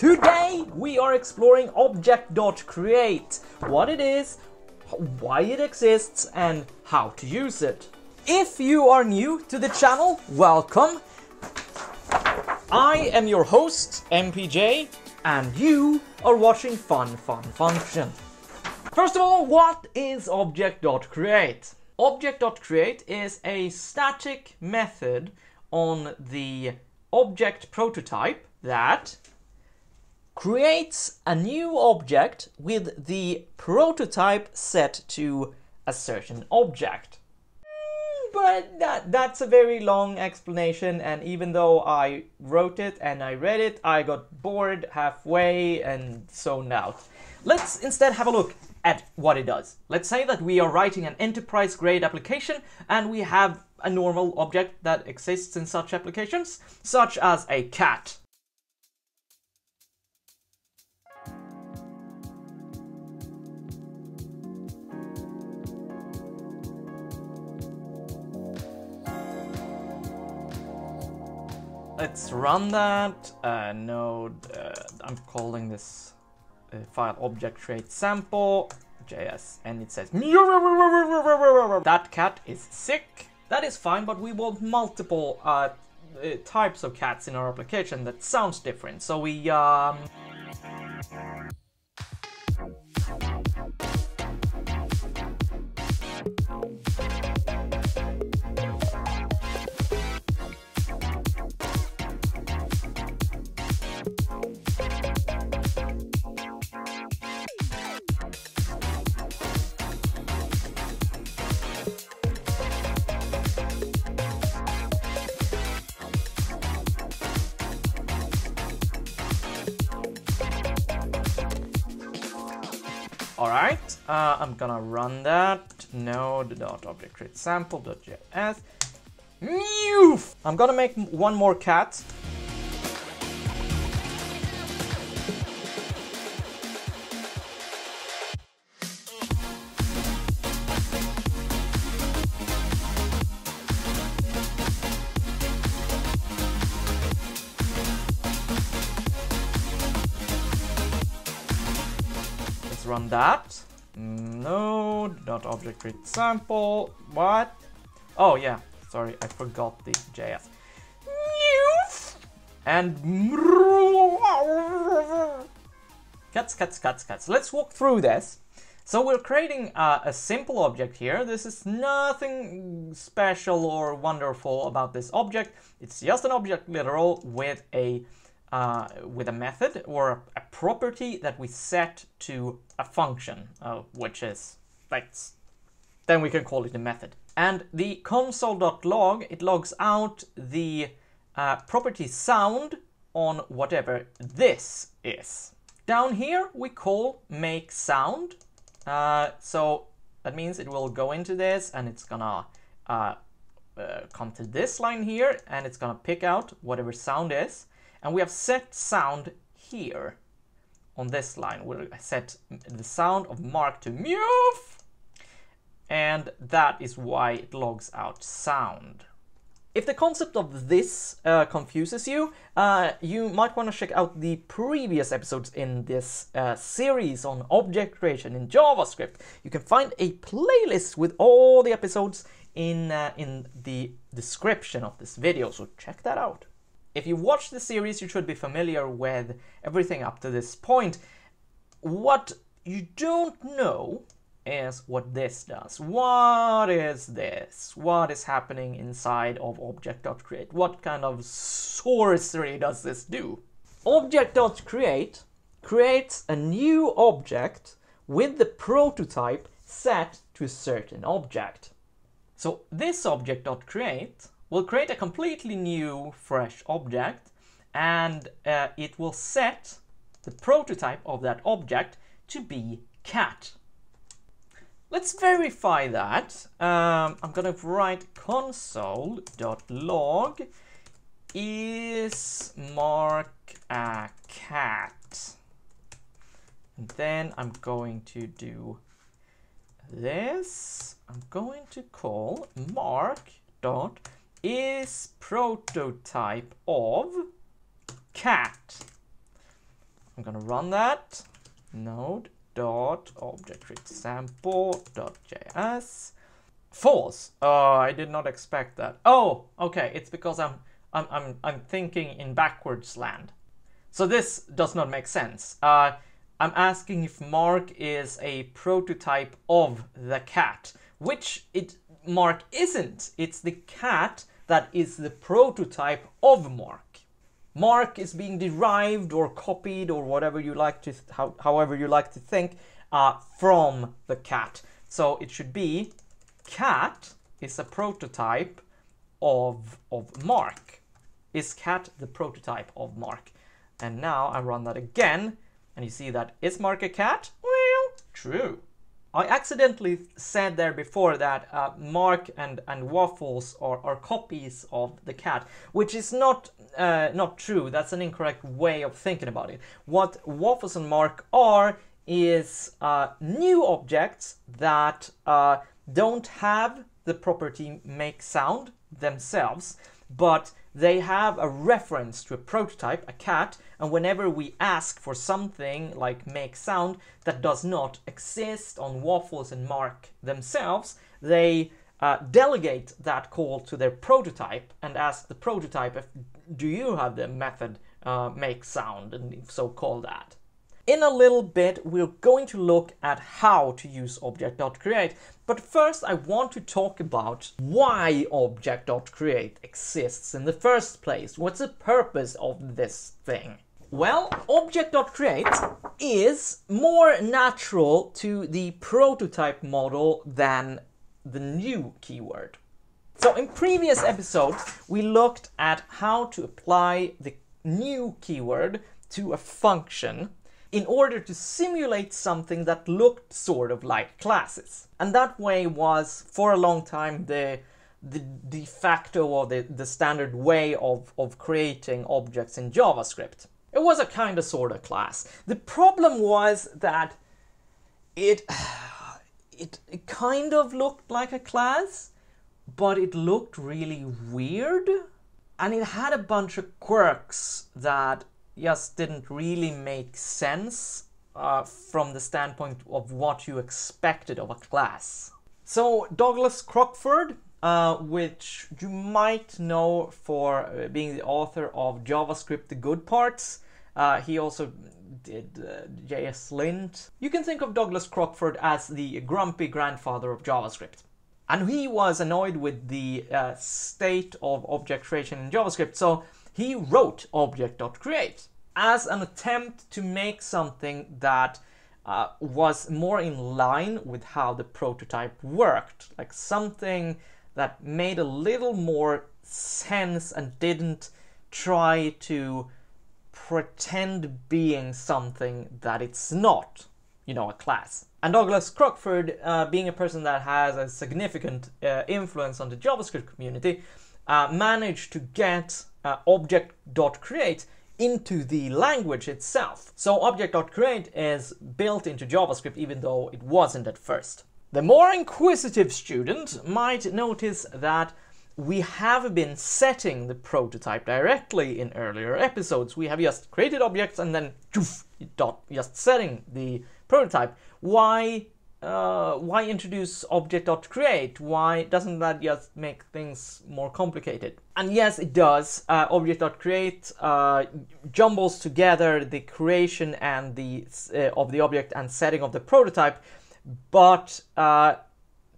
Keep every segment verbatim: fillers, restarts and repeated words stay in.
Today we are exploring Object.create, what it is, why it exists and how to use it. If you are new to the channel, welcome! I am your host, M P J, and you are watching Fun Fun Function. First of all, what is Object.create? Object.create is a static method on the object prototype that creates a new object with the prototype set to a certain object. But that, that's a very long explanation, and even though I wrote it and I read it, I got bored halfway and zoned out. Let's instead have a look at what it does. Let's say that we are writing an enterprise-grade application and we have a normal object that exists in such applications, such as a cat. Let's run that uh, node. Uh, I'm calling this uh, file object.create sample J S, and it says that cat is sick. That is fine, but we want multiple uh, uh, types of cats in our application that sounds different. So we um. Alright, uh, I'm gonna run that node.object.create sample.js. Mew! I'm gonna make one more cat. Run that node.object.create sample. What? Oh yeah, sorry, I forgot the J S. And cuts, cuts, cuts, cuts. Let's walk through this. So we're creating uh, a simple object here. This is nothing special or wonderful about this object. It's just an object literal with a Uh, with a method or a property that we set to a function, uh, which is, let's, then we can call it a method. And the console.log, it logs out the uh, property sound on whatever this is. Down here we call make sound, uh, so that means it will go into this and it's gonna uh, uh, come to this line here and it's gonna pick out whatever sound is. And we have set sound here on this line. We'll set the sound of Mark to Meow, and that is why it logs out sound. If the concept of this uh, confuses you, uh, you might want to check out the previous episodes in this uh, series on object creation in JavaScript. You can find a playlist with all the episodes in, uh, in the description of this video, so check that out. If you watch the series, you should be familiar with everything up to this point. What you don't know is what this does. What is this? What is happening inside of Object.create? What kind of sorcery does this do? Object.create creates a new object with the prototype set to a certain object. So this Object.create we'll create a completely new, fresh object, and uh, it will set the prototype of that object to be cat. Let's verify that. Um, I'm gonna write console.log is Mark a cat. And then I'm going to do this. I'm going to call Mark dot is prototype of cat, I'm gonna run that. Node dot object example dot js. False. Oh, I did not expect that. Oh, okay. It's because I'm I'm I'm I'm thinking in backwards land. So this does not make sense. Uh, I'm asking if Mark is a prototype of the cat, which it Mark isn't. It's the cat that is the prototype of Mark. Mark is being derived or copied or whatever you like to how, however you like to think uh, from the cat. So it should be cat is a prototype of of Mark. Is cat the prototype of Mark? And now I run that again, and you see that is Mark a cat? Well, true. I accidentally said there before that uh, Mark and, and Waffles are, are copies of the cat, which is not uh, not true. That's an incorrect way of thinking about it. What Waffles and Mark are is uh, new objects that uh, don't have the property make sound themselves, but they have a reference to a prototype, a cat, and whenever we ask for something like make sound that does not exist on Waffles and Mark themselves, they uh, delegate that call to their prototype and ask the prototype if do you have the method uh, make sound, and if so, call that. In a little bit, we're going to look at how to use Object.create, but first I want to talk about why Object.create exists in the first place. What's the purpose of this thing? Well, Object.create is more natural to the prototype model than the new keyword. So in previous episodes, we looked at how to apply the new keyword to a function in order to simulate something that looked sort of like classes. And that way was, for a long time, the, the de facto or the, the standard way of, of creating objects in JavaScript. It was a kind of sort of class. The problem was that it, it, it kind of looked like a class, but it looked really weird. And it had a bunch of quirks that just didn't really make sense uh, from the standpoint of what you expected of a class. So Douglas Crockford, uh, which you might know for being the author of JavaScript The Good Parts, uh, he also did uh, JSLint. You can think of Douglas Crockford as the grumpy grandfather of JavaScript. And he was annoyed with the uh, state of object creation in JavaScript, so he wrote Object.create as an attempt to make something that uh, was more in line with how the prototype worked, like something that made a little more sense and didn't try to pretend being something that it's not, you know, a class. And Douglas Crockford, uh, being a person that has a significant uh, influence on the JavaScript community, Uh, managed to get uh, Object.create into the language itself. So Object.create is built into JavaScript, even though it wasn't at first. The more inquisitive student might notice that we have been setting the prototype directly in earlier episodes. We have just created objects and then just setting the prototype. Why? Uh, why introduce Object.create? Why doesn't that just make things more complicated? And yes, it does. Uh, Object.create uh, jumbles together the creation and the uh, of the object and setting of the prototype, but uh,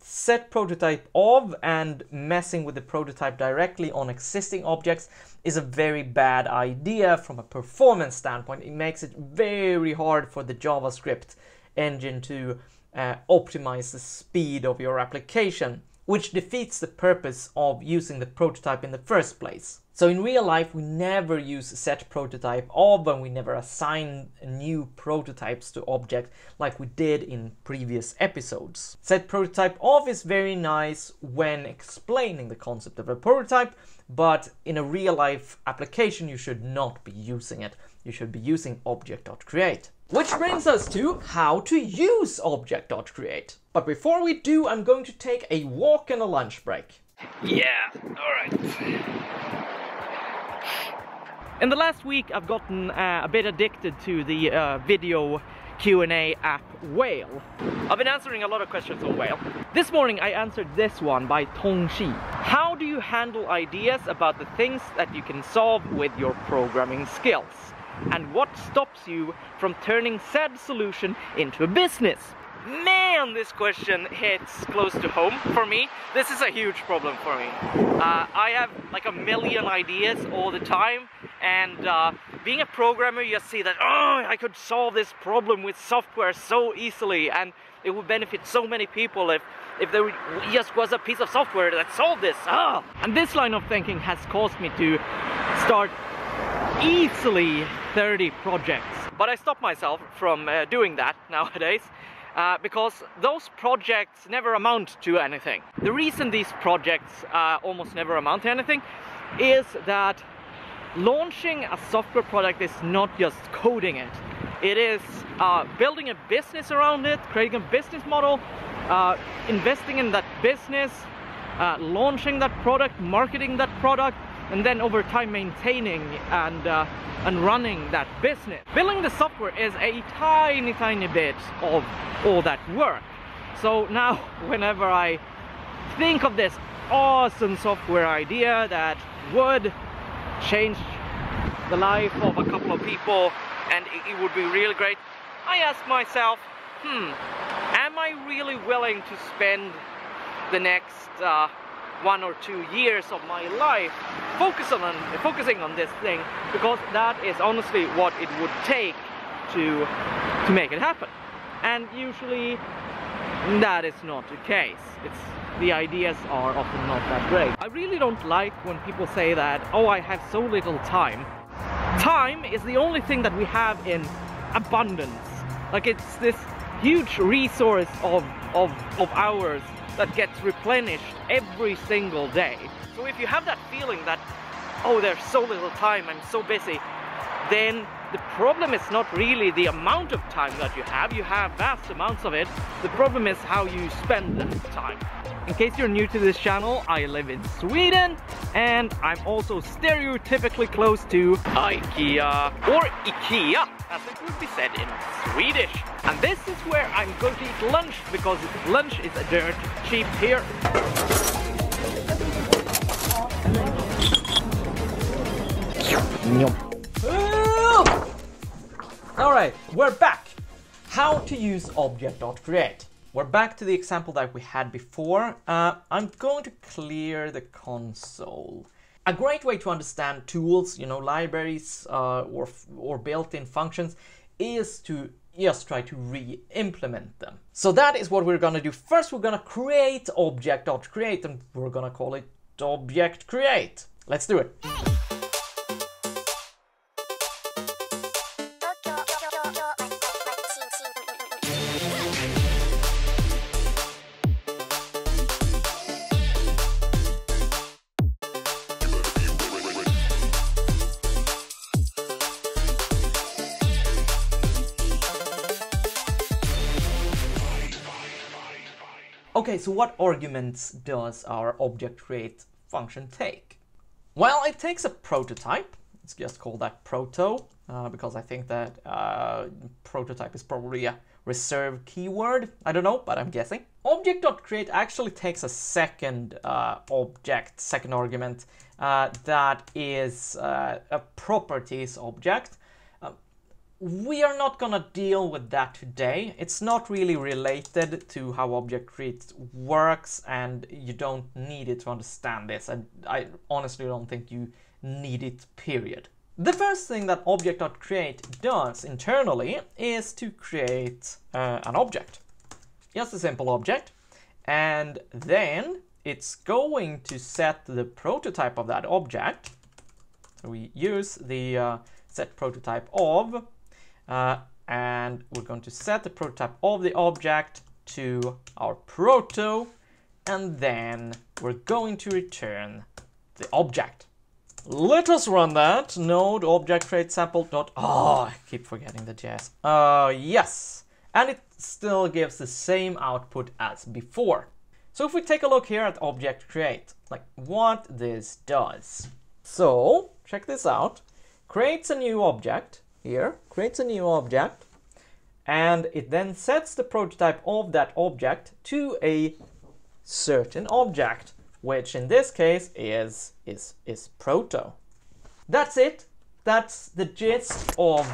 set prototype of and messing with the prototype directly on existing objects is a very bad idea from a performance standpoint. It makes it very hard for the JavaScript engine to Uh, optimize the speed of your application, which defeats the purpose of using the prototype in the first place. So in real life, we never use set prototype of, and we never assign new prototypes to objects like we did in previous episodes. Set prototype of is very nice when explaining the concept of a prototype, but in a real life application, you should not be using it. You should be using Object.create. Which brings us to how to use Object.create. But before we do, I'm going to take a walk and a lunch break. Yeah, all right. In the last week I've gotten uh, a bit addicted to the uh, video Q and A app Whale. I've been answering a lot of questions on Whale. This morning I answered this one by Tongxi. How do you handle ideas about the things that you can solve with your programming skills? And what stops you from turning said solution into a business? Man, this question hits close to home for me. This is a huge problem for me. Uh, I have like a million ideas all the time, and uh, being a programmer, you see that, oh, I could solve this problem with software so easily, and it would benefit so many people if, if there just was a piece of software that solved this. Oh. And this line of thinking has caused me to start easily thirty projects. But I stopped myself from uh, doing that nowadays. Uh, because those projects never amount to anything. The reason these projects uh, almost never amount to anything is that launching a software product is not just coding it. It is uh, building a business around it, creating a business model, uh, investing in that business, uh, launching that product, marketing that product, and then over time maintaining and uh, and running that business. Building the software is a tiny tiny bit of all that work. So now whenever I think of this awesome software idea that would change the life of a couple of people and it would be really great, I ask myself, hmm, am I really willing to spend the next uh, one or two years of my life focus on, focusing on this thing, because that is honestly what it would take to, to make it happen. And usually that is not the case. It's, the ideas are often not that great. I really don't like when people say that, oh, I have so little time. Time is the only thing that we have in abundance. Like, it's this huge resource of, of, of ours that gets replenished every single day. So if you have that feeling that, oh, there's so little time, I'm so busy, then the problem is not really the amount of time that you have. You have vast amounts of it. The problem is how you spend that time. In case you're new to this channel, I live in Sweden, and I'm also stereotypically close to IKEA, or IKEA, as it would be said in Swedish. And this is where I'm going to eat lunch, because lunch is dirt cheap here. Alright, we're back! How to use Object.create. We're back to the example that we had before. Uh, I'm going to clear the console. A great way to understand tools, you know, libraries uh, or, or built-in functions, is to just try to re-implement them. So that is what we're going to do. First, we're going to create Object.create, and we're going to call it Object.create. Let's do it. Okay, so what arguments does our Object.create function take? Well, it takes a prototype. Let's just call that proto, uh, because I think that uh, prototype is probably a reserved keyword. I don't know, but I'm guessing. Object.create actually takes a second uh, object, second argument, uh, that is uh, a properties object. We are not gonna deal with that today. It's not really related to how Object.create works, and you don't need it to understand this, and I honestly don't think you need it, period. The first thing that Object.create does internally is to create uh, an object. Just a simple object, and then it's going to set the prototype of that object. So we use the uh, set prototype of, Uh, and we're going to set the prototype of the object to our proto, and then we're going to return the object. Let us run that. Node object create sample dot. Oh, I keep forgetting the J S. Oh, uh, yes. And it still gives the same output as before. So if we take a look here at Object.create, like what this does. So check this out. creates a new object here, creates a new object, and it then sets the prototype of that object to a certain object, which in this case is, is, is proto. That's it. That's the gist of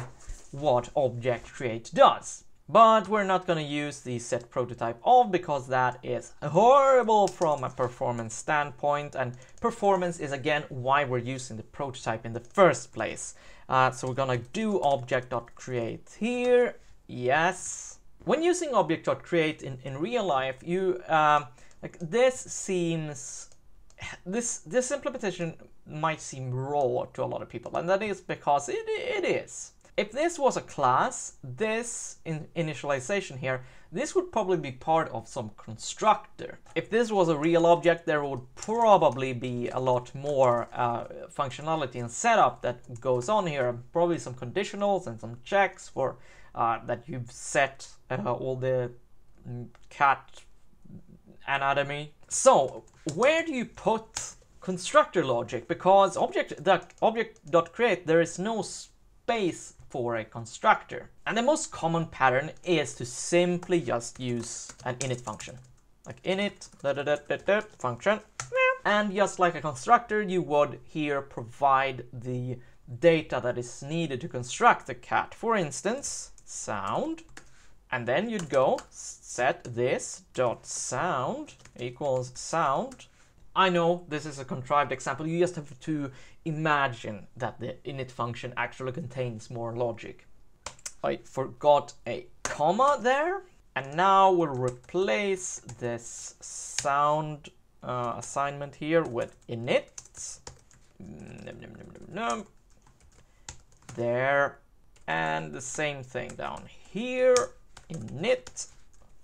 what Object.create does. But we're not going to use the set prototype of, because that is horrible from a performance standpoint, and performance is again why we're using the prototype in the first place. Uh, so we're going to do object.create here. Yes. When using object.create in, in real life, you um, like this seems this this implementation might seem raw to a lot of people, and that is because it, it is. If this was a class, this in initialization here, this would probably be part of some constructor. If this was a real object, there would probably be a lot more uh, functionality and setup that goes on here, probably some conditionals and some checks for uh, that you've set uh, all the cat anatomy. So where do you put constructor logic? Because object that object.create, there is no space for a constructor. And the most common pattern is to simply just use an init function. Like init da, da, da, da, da, function. And just like a constructor, you would here provide the data that is needed to construct the cat. For instance, sound. And then you'd go set this dot sound equals sound. I know this is a contrived example. You just have to imagine that the init function actually contains more logic. I forgot a comma there. And now we'll replace this sound uh, assignment here with init. Nom, nom, nom, nom, nom. There. And the same thing down here. Init.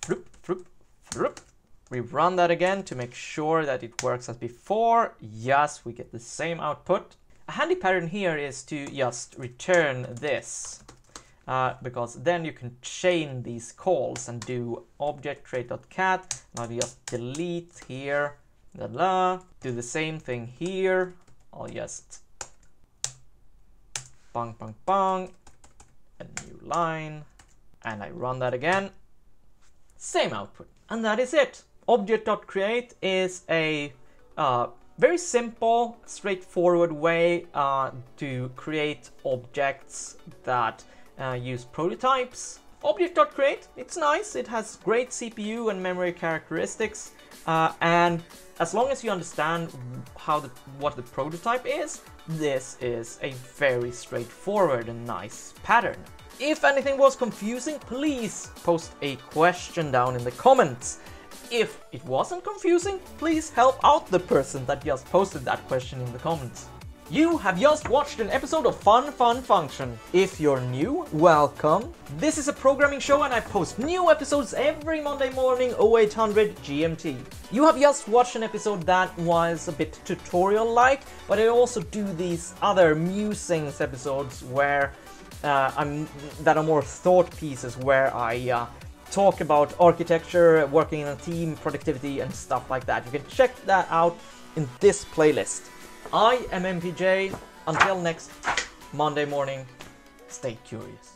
Floop, floop, floop. We run that again to make sure that it works as before. Yes, we get the same output. A handy pattern here is to just return this, uh, because then you can chain these calls and do object.create.cat. Now just delete here, da, da. Do the same thing here. I'll just bang, bang, bang, a new line, and I run that again. Same output, and that is it. Object.create is a uh, very simple, straightforward way uh, to create objects that uh, use prototypes. Object.create, it's nice, it has great C P U and memory characteristics, uh, and as long as you understand how the, what the prototype is, this is a very straightforward and nice pattern. If anything was confusing, please post a question down in the comments. If it wasn't confusing, please help out the person that just posted that question in the comments. You have just watched an episode of Fun Fun Function. If you're new, welcome. This is a programming show, and I post new episodes every Monday morning oh eight hundred G M T. You have just watched an episode that was a bit tutorial-like, but I also do these other musings episodes where Uh, I'm, that are more thought pieces, where I uh, talk about architecture, working in a team, productivity and stuff like that. You can check that out in this playlist. I am M P J. Until next Monday morning, stay curious.